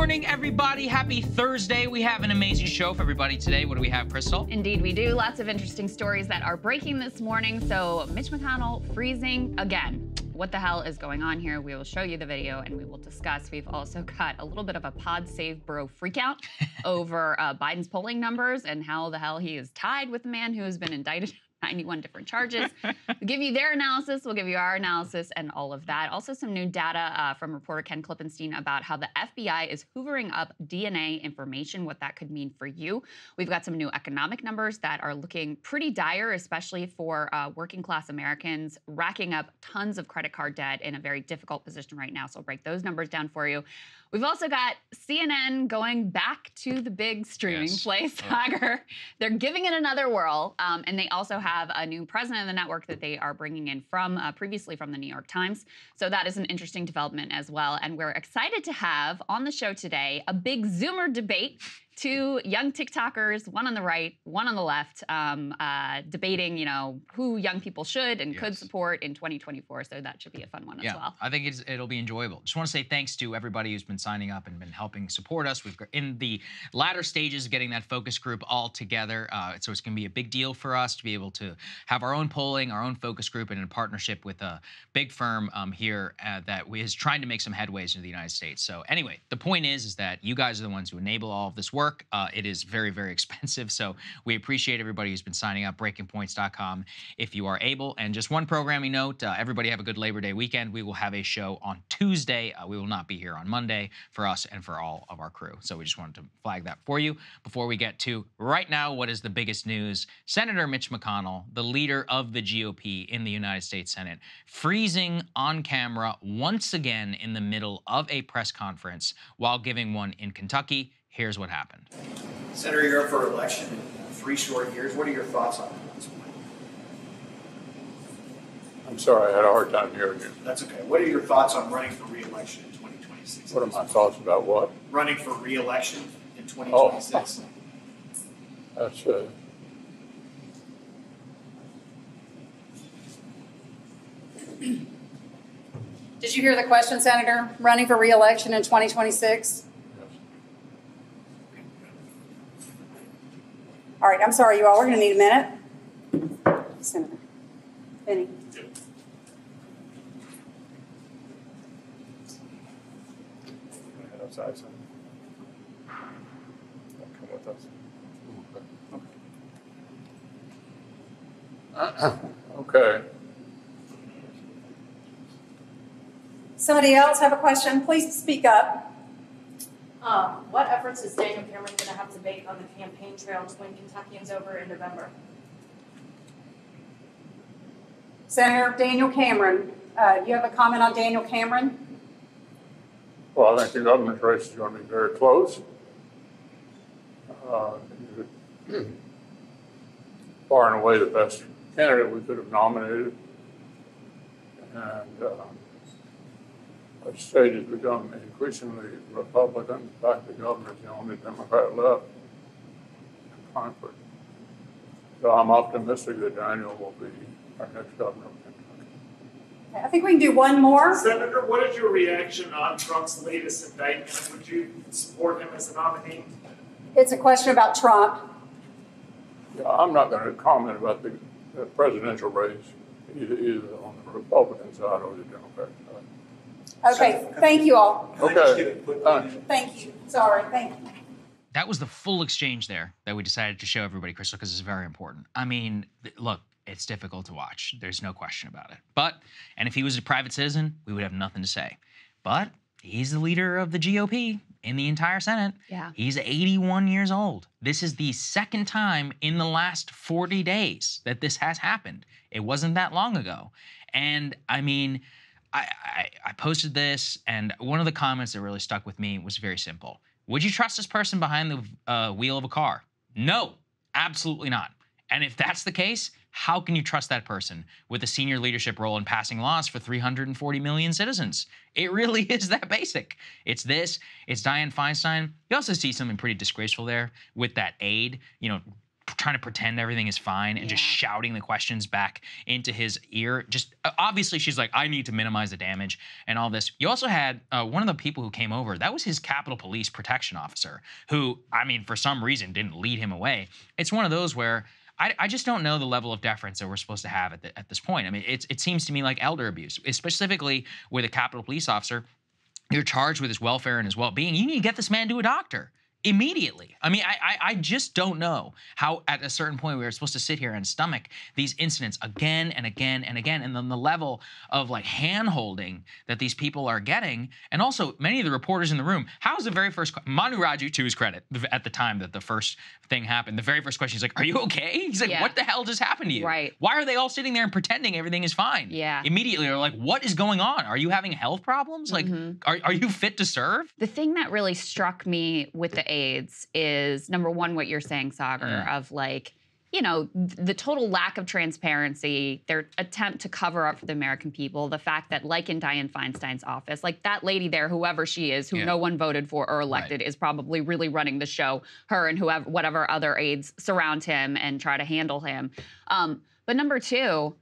morning, everybody. Happy Thursday. We have an amazing show for everybody today. What do we have, Crystal? Indeed, we do. Lots of interesting stories that are breaking this morning. So Mitch McConnell freezing again. What the hell is going on here? We will show you the video and we will discuss. We've also got a little bit of a pod save bro freakout over Biden's polling numbers and how the hell he is tied with the man who has been indicted 91 different charges. We'll give you their analysis, we'll give you our analysis, and all of that. Also, some new data from reporter Ken Klippenstein about how the FBI is hoovering up DNA information, what that could mean for you. We've got some new economic numbers that are looking pretty dire, especially for working-class Americans, racking up tons of credit card debt in a very difficult position right now, so I'll break those numbers down for you. We've also got CNN going back to the big streaming place, Hager. They're giving it another whirl, and they also have a new president of the network that they are bringing in from previously from the New York Times. So that is an interesting development as well. And we're excited to have on the show today a big Zoomer debate. Two young TikTokers, one on the right, one on the left, debating, you know, who young people should and could support in 2024. So that should be a fun one as well. I think it'll be enjoyable. Just want to say thanks to everybody who's been signing up and been helping support us. We've got in the latter stages of getting that focus group all together. So it's going to be a big deal for us to be able to have our own polling, our own focus group, and in partnership with a big firm here that is trying to make some headways into the United States. So anyway, the point is that you guys are the ones who enable all of this work. It is very, very expensive, so we appreciate everybody who's been signing up. Breakingpoints.com if you are able. And just one programming note, everybody have a good Labor Day weekend. We will have a show on Tuesday. We will not be here on Monday for us and for all of our crew. So we just wanted to flag that for you. Before we get to right now, what is the biggest news? Senator Mitch McConnell, the leader of the GOP in the United States Senate, freezing on camera once again in the middle of a press conference while giving one in Kentucky. Here's what happened. Senator, you're up for election in 3 short years. What are your thoughts on this point? I'm sorry, I had a hard time hearing you. That's okay. What are your thoughts on running for re-election in 2026? What are my thoughts about what? Running for re-election in 2026. Oh. That's Did you hear the question, Senator? Running for re-election in 2026? All right, I'm sorry, you all. We're going to need a minute. Senator Benny. Head outside, son. Come with us. Okay. Somebody else have a question? Please speak up. What efforts is Daniel Cameron going to have to make on the campaign trail to win Kentuckians over in November? Senator Daniel Cameron, you have a comment on Daniel Cameron? Well, I think the governor's race is going to be very close. Far and away the best candidate we could have nominated. And I've stated become increasingly Republican. In fact, the governor is the only Democrat left in Congress. So I'm optimistic that Daniel will be our next governor of Kentucky. I think we can do one more. Senator, what is your reaction on Trump's latest indictment? Would you support him as a nominee? It's a question about Trump. Yeah, I'm not going to comment about the presidential race, either on the Republican side or the Democrat side. Okay, thank you all. Okay. Thank you. Sorry, thank you. That was the full exchange there that we decided to show everybody, Crystal, because it's very important. I mean, look, it's difficult to watch. There's no question about it. But, and if he was a private citizen, we would have nothing to say. But he's the leader of the GOP in the entire Senate. Yeah. He's 81 years old. This is the second time in the last 40 days that this has happened. It wasn't that long ago. And, I mean, I posted this, and one of the comments that really stuck with me was very simple. Would you trust this person behind the wheel of a car? No, absolutely not. And if that's the case, how can you trust that person with a senior leadership role in passing laws for 340 million citizens? It really is that basic. It's this. It's Dianne Feinstein. You also see something pretty disgraceful there with that aide, you know, trying to pretend everything is fine and just shouting the questions back into his ear. Just obviously she's like, I need to minimize the damage and all this. You also had one of the people who came over, that was his Capitol Police protection officer, who, I mean, for some reason didn't lead him away. It's one of those where I just don't know the level of deference that we're supposed to have at this point. I mean, it seems to me like elder abuse, specifically with a Capitol Police officer. You're charged with his welfare and his well-being. You need to get this man to a doctor immediately. I mean, I just don't know how at a certain point we were supposed to sit here and stomach these incidents again and again and again. And then the level of like hand-holding that these people are getting. And also many of the reporters in the room, how's the very first, Manu Raju, to his credit, at the time that the first thing happened, the very first question, he's like, are you okay? He's like, what the hell just happened to you? Right. Why are they all sitting there and pretending everything is fine? Yeah. Immediately they're like, what is going on? Are you having health problems? Like, are you fit to serve? The thing that really struck me with the aides is, number one, what you're saying, Sagar, of like, you know, the total lack of transparency, their attempt to cover up for the American people, the fact that, like in Dianne Feinstein's office, like that lady there, whoever she is, who no one voted for or elected, is probably really running the show, her and whoever, whatever other aides surround him and try to handle him. But number two,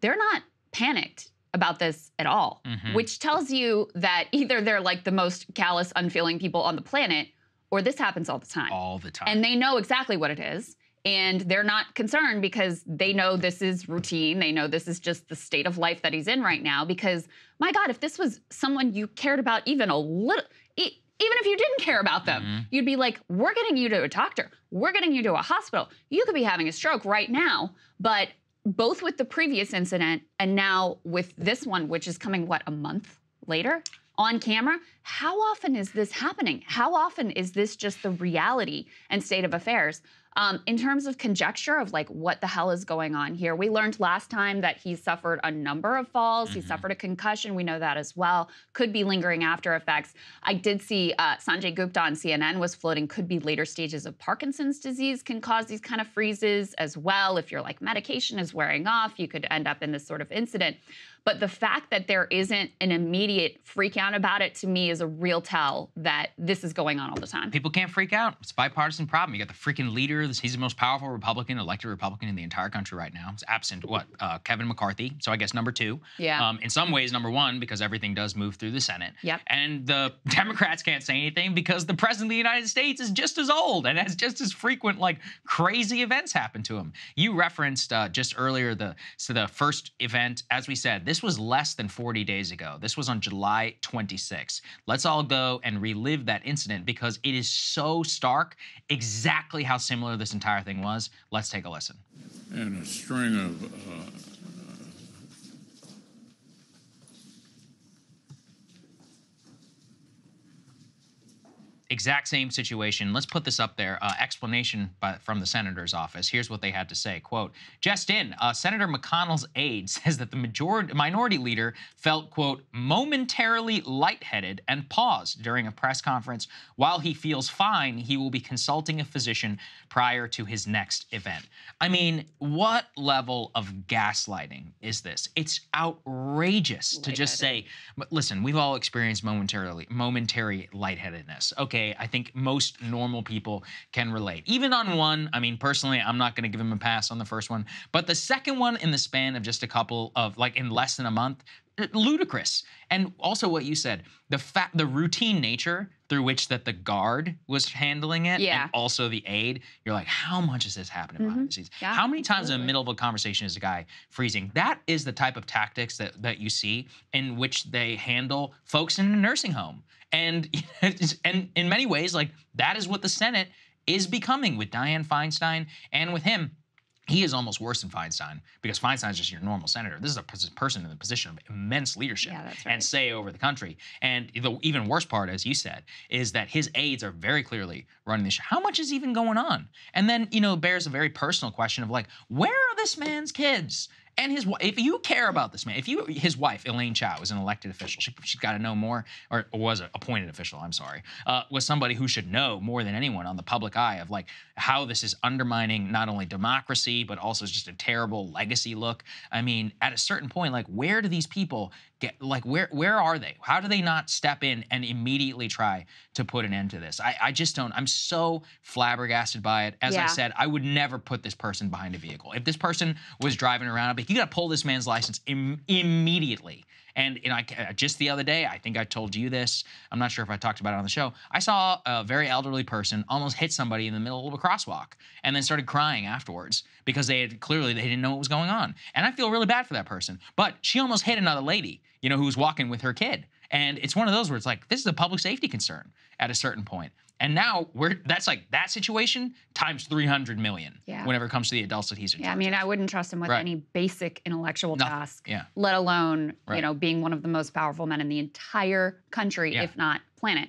they're not panicked about this at all, which tells you that either they're like the most callous, unfeeling people on the planet, or this happens all the time. All the time. And they know exactly what it is. And they're not concerned because they know this is routine. They know this is just the state of life that he's in right now. Because, my God, if this was someone you cared about even a little, even if you didn't care about them, you'd be like, we're getting you to a doctor. We're getting you to a hospital. You could be having a stroke right now. But both with the previous incident and now with this one, which is coming, what, a month later? On camera, how often is this happening? How often is this just the reality and state of affairs? In terms of conjecture of like what the hell is going on here, we learned last time that he suffered a number of falls. He suffered a concussion. We know that as well. Could be lingering after effects. I did see Sanjay Gupta on CNN was floating, could be later stages of Parkinson's disease can cause these kind of freezes as well. If your like medication is wearing off, you could end up in this sort of incident. But the fact that there isn't an immediate freak out about it, to me, is a real tell that this is going on all the time. People can't freak out. It's a bipartisan problem. You got the freaking leader. He's the most powerful Republican, elected Republican in the entire country right now. It's absent, what, Kevin McCarthy. So I guess number two. Yeah. In some ways, number one, because everything does move through the Senate. Yep. And the Democrats can't say anything because the president of the United States is just as old and has just as frequent, like, crazy events happen to him. You referenced just earlier the first event, as we said, this was less than 40 days ago. This was on July 26th. Let's all go and relive that incident because it is so stark, exactly how similar this entire thing was. Let's take a listen. And a string of exact same situation. Let's put this up there. Explanation from the senator's office. Here's what they had to say. Quote, just in, Senator McConnell's aide says that the minority leader felt, quote, momentarily lightheaded and paused during a press conference. While he feels fine, he will be consulting a physician prior to his next event. I mean, what level of gaslighting is this? It's outrageous to just say, listen, we've all experienced momentary lightheadedness. Okay. I think most normal people can relate. Even on one, I mean, personally, I'm not going to give him a pass on the first one. But the second one in the span of just a couple of, like, in less than a month, ludicrous. And also what you said, the routine nature through which that the guard was handling it, and also the aide, you're like, how much is this happening behind the scenes? Yeah, how many times in the middle of a conversation is a guy freezing? That is the type of tactics that you see in which they handle folks in a nursing home. And in many ways, like, that is what the Senate is becoming with Dianne Feinstein and with him. He is almost worse than Feinstein because Feinstein's just your normal senator. This is a person in the position of immense leadership and say over the country. And the even worse part, as you said, is that his aides are very clearly running this show. How much is even going on? And then, you know, bears a very personal question of, like, where are this man's kids? And his wife, if you care about this man, his wife, Elaine Chao, is an elected official. She's got to know more, or was an appointed official, I'm sorry, was somebody who should know more than anyone on the public eye of, like, how this is undermining not only democracy, but also just a terrible legacy look. I mean, at a certain point, like, where do these people get, like, where are they? How do they not step in and immediately try to put an end to this? I just don't. I'm so flabbergasted by it. As I said, I would never put this person behind a vehicle. If this person was driving around, I'd be like, you got to pull this man's license immediately. And I, just the other day, I think I told you this. I'm not sure if I talked about it on the show. I saw a very elderly person almost hit somebody in the middle of a crosswalk and then started crying afterwards because they had clearly they didn't know what was going on. And I feel really bad for that person. But she almost hit another lady, you know, who was walking with her kid. And it's one of those where it's like, this is a public safety concern at a certain point. And now that's like that situation times 300 million whenever it comes to the adults that he's in charge of. I mean, I wouldn't trust him with any basic intellectual task, let alone, you know, being one of the most powerful men in the entire country, if not planet.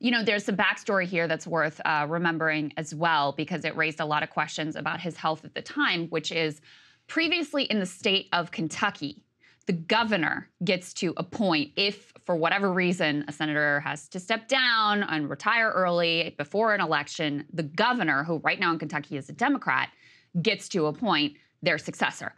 You know, there's some backstory here that's worth remembering as well, because it raised a lot of questions about his health at the time, which is previously in the state of Kentucky, the governor gets to appoint if, for whatever reason, a senator has to step down and retire early before an election, the governor, who right now in Kentucky is a Democrat, gets to appoint their successor.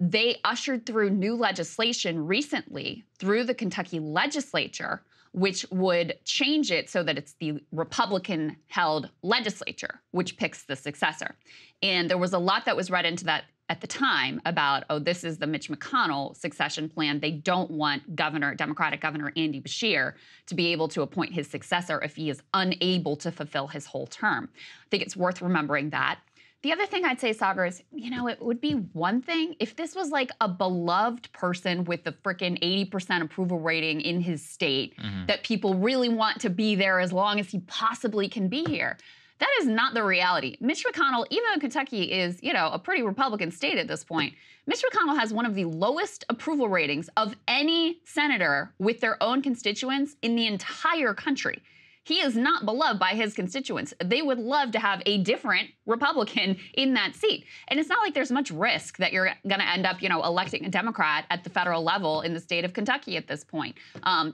They ushered through new legislation recently through the Kentucky legislature, which would change it so that it's the Republican-held legislature which picks the successor. And there was a lot that was read into that at the time about, oh, this is the Mitch McConnell succession plan. They don't want governor, Democratic Governor Andy Beshear to be able to appoint his successor if he is unable to fulfill his whole term. I think it's worth remembering that. The other thing I'd say, Sagar, is, you know, it would be one thing if this was like a beloved person with the frickin' 80% approval rating in his state that people really want to be there as long as he possibly can be here. That is not the reality. Mitch McConnell, even though Kentucky is, you know, a pretty Republican state at this point, Mitch McConnell has one of the lowest approval ratings of any senator with their own constituents in the entire country. He is not beloved by his constituents. They would love to have a different Republican in that seat. And it's not like there's much risk that you're going to end up, you know, electing a Democrat at the federal level in the state of Kentucky at this point.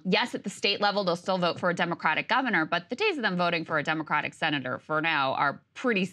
Yes, at the state level, they'll still vote for a Democratic governor, but the days of them voting for a Democratic senator for now are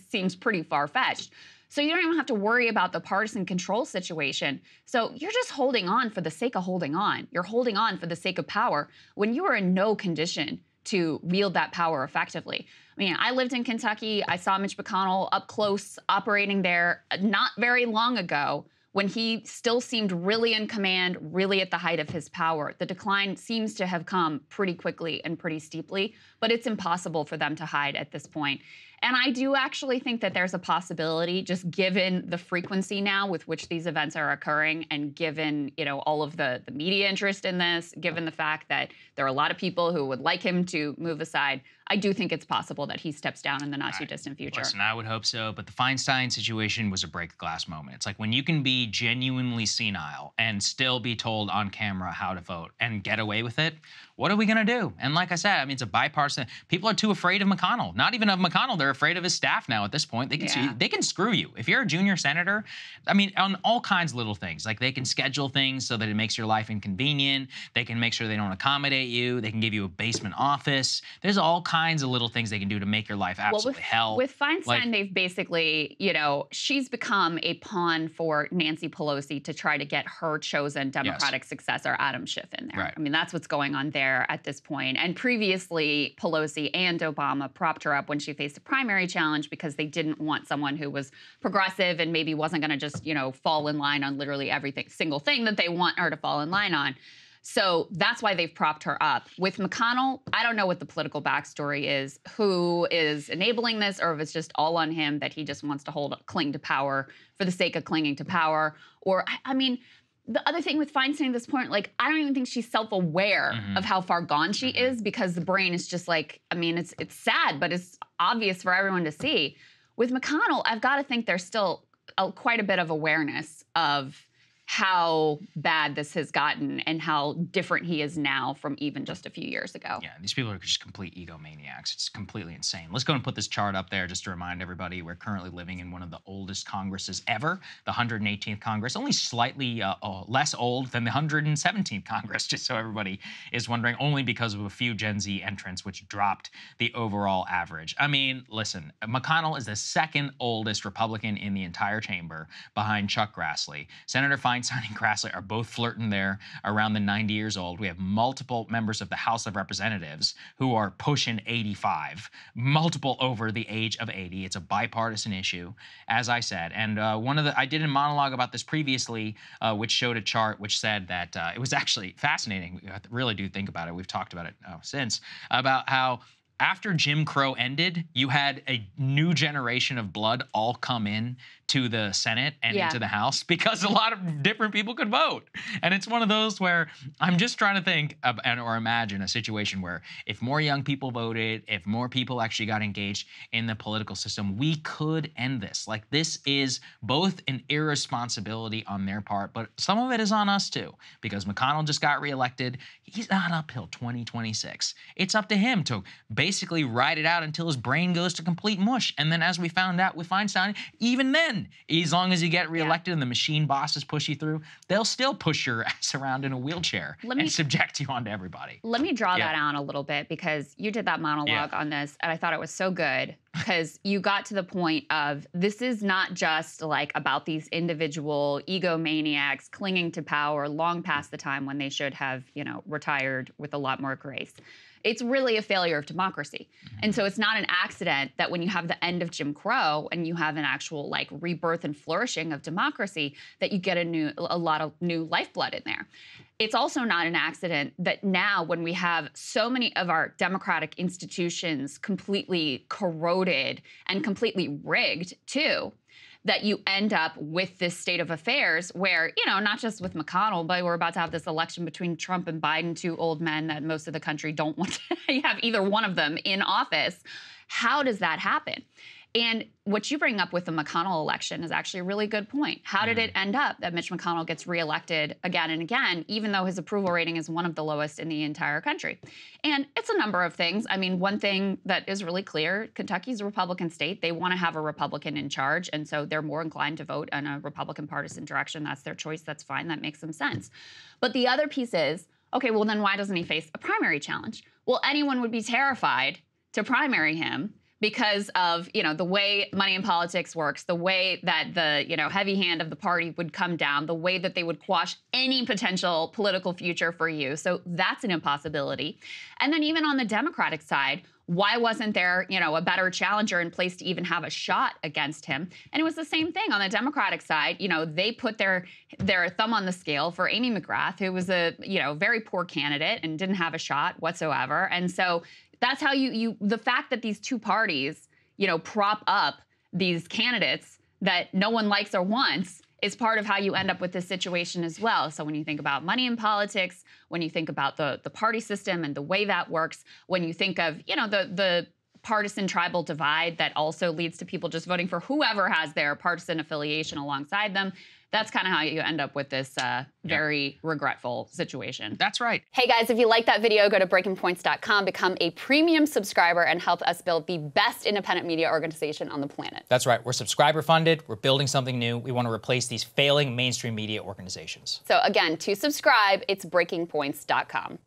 seems pretty far-fetched. So you don't even have to worry about the partisan control situation. So you're just holding on for the sake of holding on. You're holding on for the sake of power when you are in no condition to wield that power effectively. I mean, I lived in Kentucky. I saw Mitch McConnell up close operating there not very long ago when he still seemed really in command, really at the height of his power. The decline seems to have come pretty quickly and pretty steeply, but it's impossible for them to hide at this point. And I do actually think that there's a possibility, just given the frequency now with which these events are occurring and given, you know, all of the media interest in this, given the fact that there are a lot of people who would like him to move aside, I do think it's possible that he steps down in the not-too-distant future. Listen, I would hope so, but the Feinstein situation was a break-the-glass moment. It's like when you can be genuinely senile and still be told on camera how to vote and get away with it, what are we going to do? And like I said, I mean, it's a bipartisan. People are too afraid of McConnell. Not even of McConnell. They're afraid of his staff now at this point. They can, they can screw you. If you're a junior senator, I mean, on all kinds of little things. Like, they can schedule things so that it makes your life inconvenient. They can make sure they don't accommodate you. They can give you a basement office. There's all kinds of little things they can do to make your life absolutely hell. With Feinstein, like, they've basically, you know, she's become a pawn for Nancy Pelosi to try to get her chosen Democratic successor, Adam Schiff, in there. Right. I mean, that's what's going on there at this point. And previously, Pelosi and Obama propped her up when she faced a primary challenge because they didn't want someone who was progressive and maybe wasn't going to just, you know, fall in line on literally every single thing that they want her to fall in line on. So that's why they've propped her up. With McConnell, I don't know what the political backstory is, who is enabling this, or if it's just all on him that he just wants to cling to power for the sake of clinging to power. Or, I mean, the other thing with Feinstein at this point, like, I don't even think she's self-aware of how far gone she is, because the brain is just like, I mean, it's sad, but it's obvious for everyone to see. With McConnell, I've got to think there's still quite a bit of awareness of how bad this has gotten and how different he is now from even just a few years ago. Yeah, these people are just complete egomaniacs. It's completely insane. Let's go and put this chart up there just to remind everybody we're currently living in one of the oldest Congresses ever, the 118th Congress, only slightly less old than the 117th Congress, just so everybody is wondering, only because of a few Gen Z entrants, which dropped the overall average. I mean, listen, McConnell is the second oldest Republican in the entire chamber behind Chuck Grassley. Senator Feinstein Feinstein and Grassley are both flirting there around the 90 years old. We have multiple members of the House of Representatives who are pushing 85, multiple over the age of 80. It's a bipartisan issue, as I said. And I did a monologue about this previously, which showed a chart which said that it was actually fascinating. I really do think about it. We've talked about it since, about how after Jim Crow ended, you had a new generation of blood all come in to the Senate and into the House because a lot of different people could vote. And it's one of those where I'm just trying to think of, or imagine a situation where if more young people voted, if more people actually got engaged in the political system, we could end this. Like, this is both an irresponsibility on their part, but some of it is on us too, because McConnell just got reelected. He's not uphill 2026. It's up to him to basically ride it out until his brain goes to complete mush. And then, as we found out with Feinstein, even then, as long as you get reelected and the machine bosses push you through, they'll still push your ass around in a wheelchair and subject you onto everybody. Let me draw that on a little bit, because you did that monologue on this, and I thought it was so good, because you got to the point of, this is not just like about these individual egomaniacs clinging to power long past the time when they should have, you know, retired with a lot more grace. It's really a failure of democracy. And so it's not an accident that when you have the end of Jim Crow and you have an actual like rebirth and flourishing of democracy, that you get a lot of new lifeblood in there. It's also not an accident that now, when we have so many of our democratic institutions completely corroded and completely rigged too, that you end up with this state of affairs where, you know, not just with McConnell, but we're about to have this election between Trump and Biden, two old men that most of the country don't want to have either one of them in office. How does that happen? And what you bring up with the McConnell election is actually a really good point. How did it end up that Mitch McConnell gets reelected again and again, even though his approval rating is one of the lowest in the entire country? And it's a number of things. I mean, one thing that is really clear, Kentucky's a Republican state. They want to have a Republican in charge, and so they're more inclined to vote in a Republican partisan direction. That's their choice. That's fine. That makes some sense. But the other piece is, okay, well, then why doesn't he face a primary challenge? Well, anyone would be terrified to primary him, because of, you know, the way money in politics works, the way that the, you know, heavy hand of the party would come down, the way that they would quash any potential political future for you. So that's an impossibility. And then even on the Democratic side, why wasn't there, you know, a better challenger in place to even have a shot against him? And it was the same thing on the Democratic side. You know, they put their thumb on the scale for Amy McGrath, who was a, you know, very poor candidate and didn't have a shot whatsoever. And so that's how you the fact that these two parties, you know, prop up these candidates that no one likes or wants is part of how you end up with this situation as well. So when you think about money in politics, when you think about the party system and the way that works, when you think of, you know, the partisan tribal divide that also leads to people just voting for whoever has their partisan affiliation alongside them, that's kind of how you end up with this very regretful situation. That's right. Hey guys, if you like that video, go to breakingpoints.com, become a premium subscriber, and help us build the best independent media organization on the planet. That's right. We're subscriber funded. We're building something new. We want to replace these failing mainstream media organizations. So again, to subscribe, it's breakingpoints.com.